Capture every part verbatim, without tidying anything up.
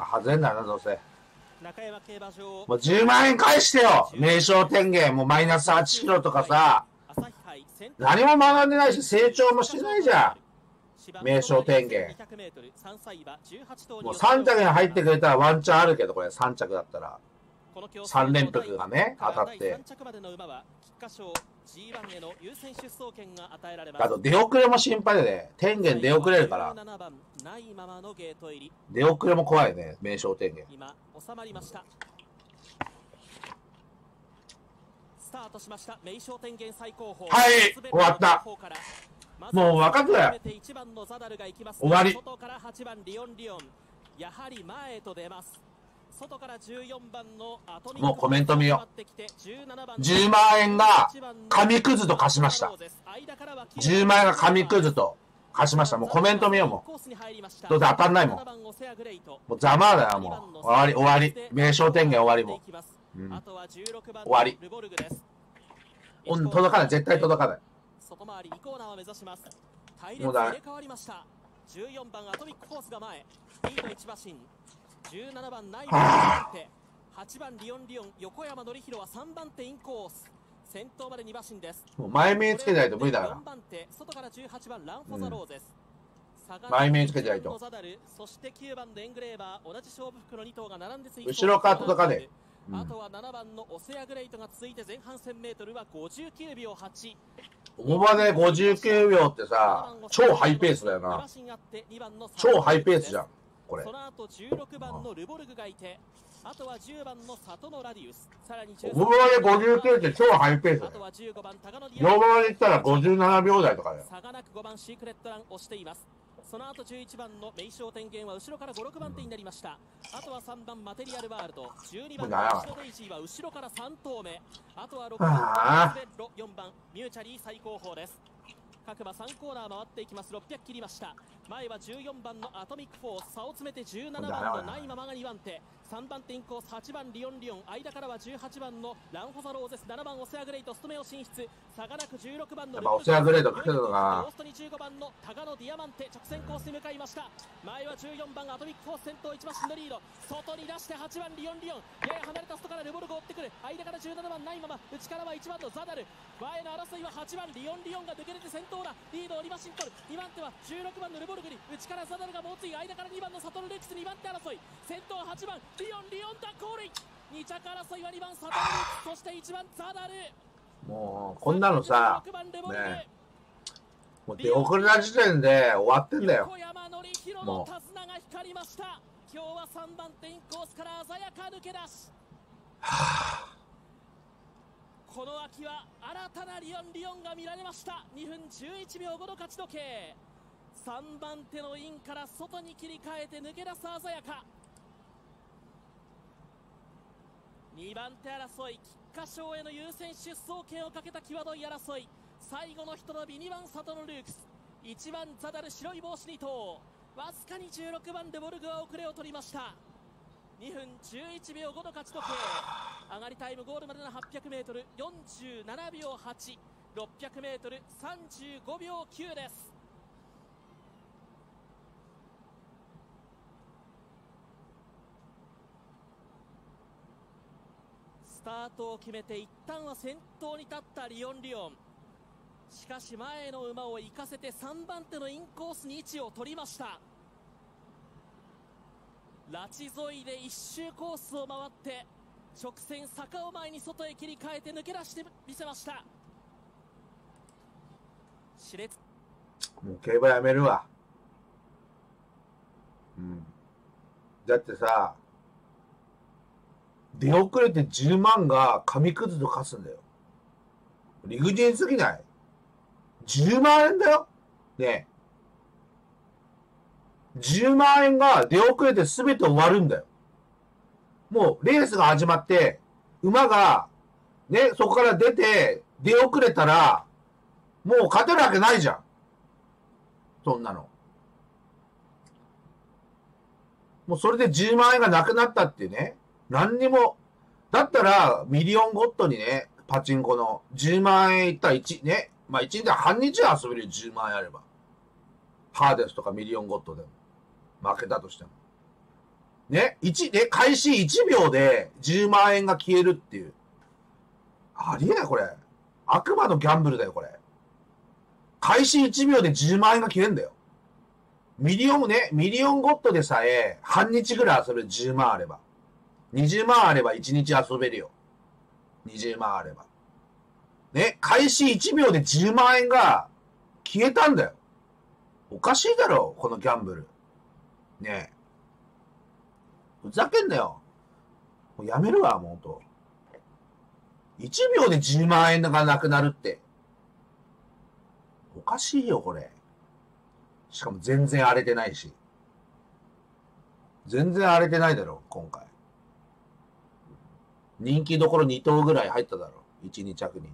まあ、外れんだな、どうせ。もうじゅうまんえん返してよ、名称天元。もうマイナスはちキロとかさ、何も学んでないし、成長もしてないじゃん、名称天元。もうさんちゃくに入ってくれたらワンチャンあるけど、これさんちゃくだったら。さんれんぴくがね、当たって。あと出遅れも心配でね、天元出遅れるから。出遅れも怖いね、名称天元。はい、終わった。もう分かったよ。終わり。もうコメント見よう。じゅうまんえんが紙くずと貸しました。じゅうまんえんが紙くずと貸しました。もうコメント見ようもう。どうせ当たんないもん。もうざまだよ、もう。終わり、終わり。名称天元終わりもう、うん。終わり。届かない、絶対届かない。もうだね。じゅうななばんナイバーはちばんリオンリオン横山典弘はさんばんてインコース先頭までにばしんです。もう前面つけないと無理だな。外からじゅうはちばんランフォザローです。前面つけないと。そしてきゅうばんのエングレーバー同じ勝負服のにとうが並んで後ろから届かねえ。あとはななばんのオセアグレイトが続いて前半 せんメートル はごじゅうきゅうびょうはち。重馬でごじゅうきゅうびょうってさ、超ハイペースだよな。超ハイペースじゃん。その後じゅうろくばんのルボルグがいて、あとはじゅうばんの里のラディウス、さらにごじゅうきゅうって超ハイペースだよ。両側に行ったらごじゅうななびょう台とかだよ。差がなくごばんシークレットランをしています。その後じゅういちばんの名称天元は後ろからご、ろくばんてになりました。あとはさんばんマテリアルワールド、じゅうにばんのシロデイジーは後ろからさんとうめ、あとはろくばんロよんばんミューチャリー最高峰です。各馬さんコーナー回っていきます。ろっぴゃく切りました。前はじゅうよんばんのアトミックフォー、差を詰めてじゅうななばんのナイママがにばんて、さんばんてインコースはちばんリオンリオン、間からはじゅうはちばんのランホザローゼス、ななばんオセアグレイト、ストメを進出、差がなくじゅうろくばんのオセアグレイト来てるのかな。オーストにじゅうごばんのタガノディアマンテ、直線コースに向かいました。前はじゅうよんばんアトミックフォース先頭いちばしんのリード、外に出してはちばんリオンリオン、やや離れた外からルボルゴ追ってくる、間からじゅうななばんナイママ、内からはいちばんのザダル、前の争いははちばんリオンリオンが抜け出て先頭だ、リードをにばしん取る、にばんてはじゅうろくばんのルボルゴ内からザダルがもうつい、間からにばんのサトルレクスにばんて争い、先頭はちばんリオンリオンダコールイ、にちゃく争いはにばんサトルレクス、そしていちばんザダル。もうこんなのさ、ね、もう出遅れた時点で終わってんだよ。もう今日はさんばんてインコースから鮮やか抜け出し、はあ、この秋は新たなリオンリオンが見られました。にふんじゅういちびょうごの勝ち時計、さんばんてのインから外に切り替えて抜け出す鮮やか。にばんて争い、菊花賞への優先出走権をかけた際どい争い、最後のひと伸びにばんサトノルークス、いちばんザダル白い帽子にとう、わずかにじゅうろくばんルボルグは遅れを取りました。にふんじゅういちびょうごの勝ち時計、上がりタイムゴールまでの はっぴゃくメートルよんじゅうななびょうはち、ろっぴゃくメートルさんじゅうごびょうきゅうです。スタートを決めて一旦は先頭に立ったリオンリオン、しかし前の馬を行かせてさんばんてのインコースに位置を取りました。ラチ沿いで一周コースを回って直線坂を前に外へ切り替えて抜け出してみせました。熾烈、もう競馬やめるわ、うん、だってさ、出遅れてじゅうまんが紙くずと貸すんだよ。理不尽すぎない ?じゅうまんえんだよねえ。じゅうまんえんが出遅れて全て終わるんだよ。もうレースが始まって、馬がね、そこから出て出遅れたら、もう勝てるわけないじゃん。そんなの。もうそれでじゅうまんえんがなくなったっていうね。何にも。だったら、ミリオンゴッドにね、パチンコのじゅうまんえんいったらいち、ね。まあいちにち半日は遊べるよ、じゅうまんえんあれば。ハーデスとかミリオンゴッドでも。負けたとしても。ね、いち、ね、開始いちびょうでじゅうまんえんが消えるっていう。ありえない、これ。悪魔のギャンブルだよ、これ。開始いちびょうでじゅうまんえんが消えるんだよ。ミリオンね、ミリオンゴッドでさえ、半日ぐらい遊べるじゅうまんあれば。にじゅうまんあればいちにち遊べるよ。にじゅうまんあれば。ね、開始いちびょうでじゅうまんえんが消えたんだよ。おかしいだろ、このギャンブル。ねえ。ふざけんなよ。もうやめるわ、もうほんと。いちびょうでじゅうまんえんがなくなるって。おかしいよ、これ。しかも全然荒れてないし。全然荒れてないだろ、今回。人気どころにとうぐらい入っただろ、いち、にちゃくに。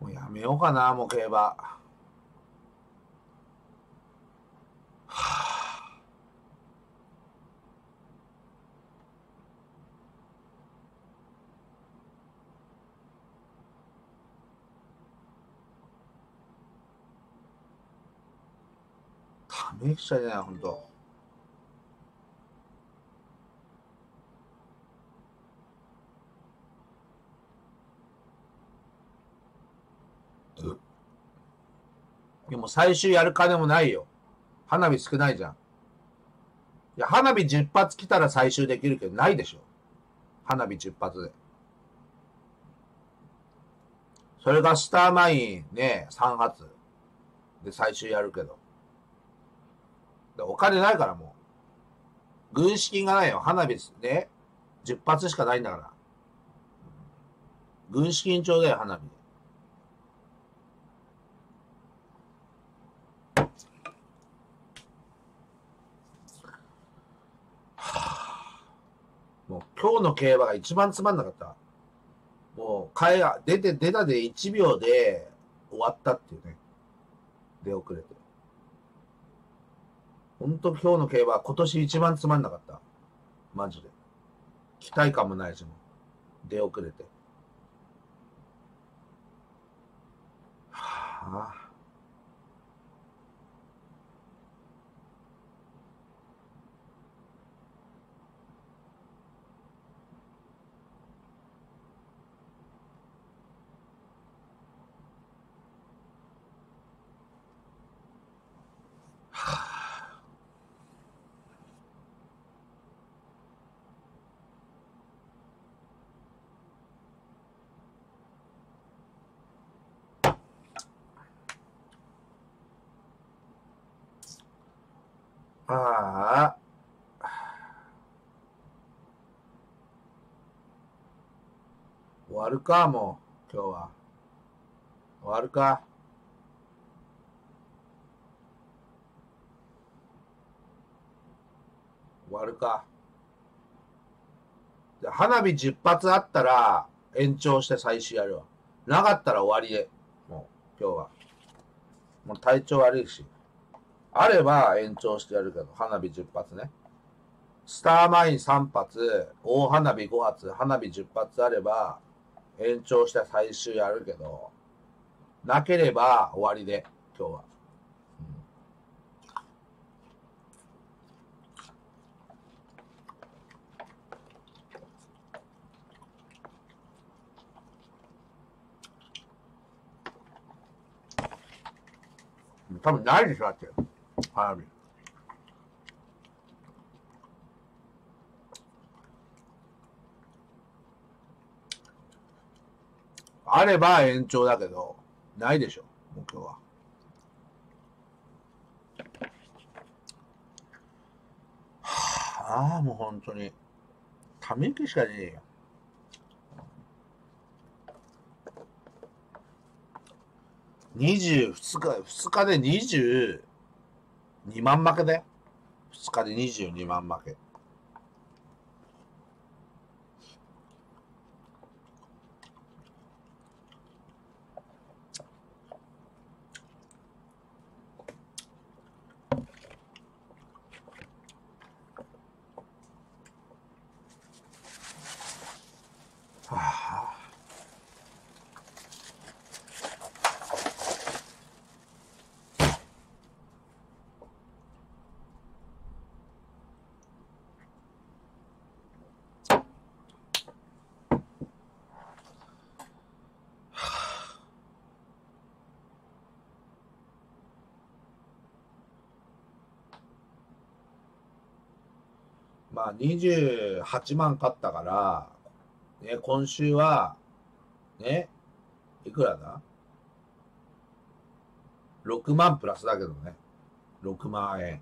もうやめようかな、もう競馬。はあ、ため息じゃない、ほんと。でも最終やる金もないよ。花火少ないじゃん。いや、花火じゅっぱつ来たら最終できるけど、ないでしょ。花火じゅっぱつで。それがスターマインね、さんぱつで最終やるけど。お金ないからもう。軍資金がないよ。花火ね、じゅっぱつしかないんだから。軍資金ちょうだいよ、花火。今日の競馬が一番つまんなかった。もう、買いが、出て、出たでいちびょうで終わったっていうね。出遅れて。ほんと今日の競馬は今年一番つまんなかった。マジで。期待感もないしも。出遅れて。はぁ、あ。ああ、終わるか、もう今日は終わるか。終わるか。じゃあ花火じゅっぱつあったら延長して最終やるわ。なかったら終わりで、もう今日はもう体調悪いし。あれば延長してやるけど、花火じゅっぱつね。スターマインさんぱつ、大花火ごはつ、花火じゅっぱつあれば、延長して最終やるけど、なければ終わりで、今日は。うん、多分ないでしょ、だって。花火。あれば延長だけど、ないでしょ、もう今日は。はあ、もう本当に。ため息しかねえよ。にじゅうににち、ふつかでにじゅうにまん負けだよ。ふつかでにじゅうにまん負け。まあにじゅうはちまん買ったから、ね、今週は、ね、いくらだ？ ろくまんプラスだけどね。ろくまん円。